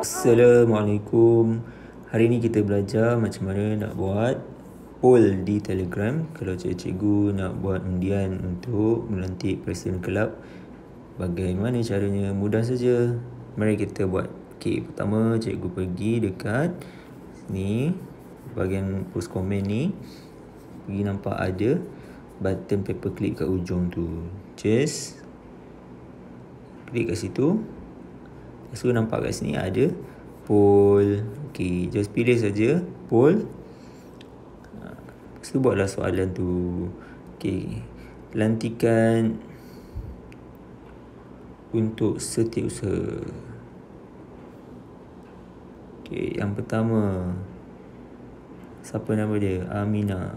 Assalamualaikum. Hari ni kita belajar macam mana nak buat poll di Telegram. Kalau cikgu nak buat undian untuk melantik presiden kelab, bagaimana caranya? Mudah saja. Mari kita buat. Okey, pertama cikgu pergi dekat sini bahagian post komen ni. Pergi nampak ada button paper clip kat ujung tu. Just klik kat situ. So nampak kat sini ada poll. Okey, just pilih saja poll. Lepas tu buatlah soalan tu. Okey, lantikan untuk setiausaha. Okey, yang pertama, siapa nama dia? Aminah.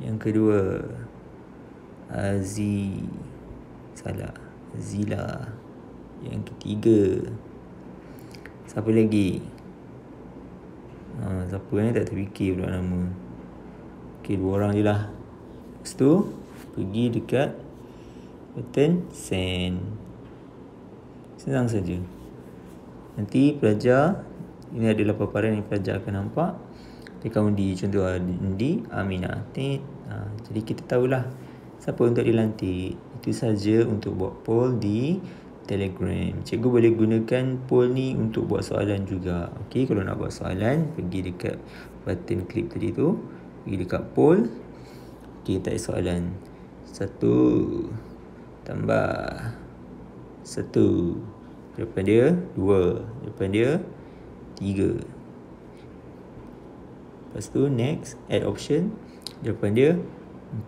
Yang kedua, Zila. Yang ketiga, siapa lagi? Siapa ni tak terfikir pula nama. Okey, dua orang je lah. Lepas tu pergi dekat button send. Senang saja. Nanti pelajar, ini adalah paparan yang pelajar akan nampak. Dia undi, contoh undi Aminah. Jadi kita tahulah siapa untuk dilantik. Itu saja untuk buat poll di Telegram. Cikgu boleh gunakan poll ni untuk buat soalan juga. Okey, kalau nak buat soalan, pergi dekat button clip tadi tu, pergi dekat poll. Okey, tak ada soalan. 1 + 1. Depan dia 2, depan dia 3. Lepas tu next, add option. Depan dia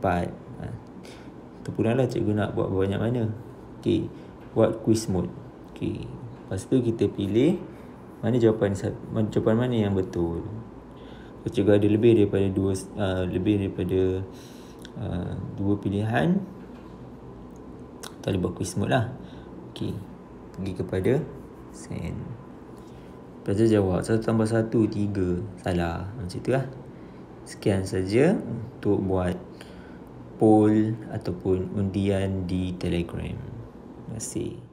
4. Terpulanglah cikgu nak buat banyak mana. Okey, buat quiz mode. Okey, lepas tu kita pilih jawapan mana yang betul. Kalau cikgu ada lebih daripada dua pilihan, tak boleh buat quiz mode lah. Okey, pergi kepada send. Pelajar jawab 1 + 1 = 3. Salah, macam tu lah. Sekian saja untuk buat poll ataupun undian di Telegram. Terima kasih.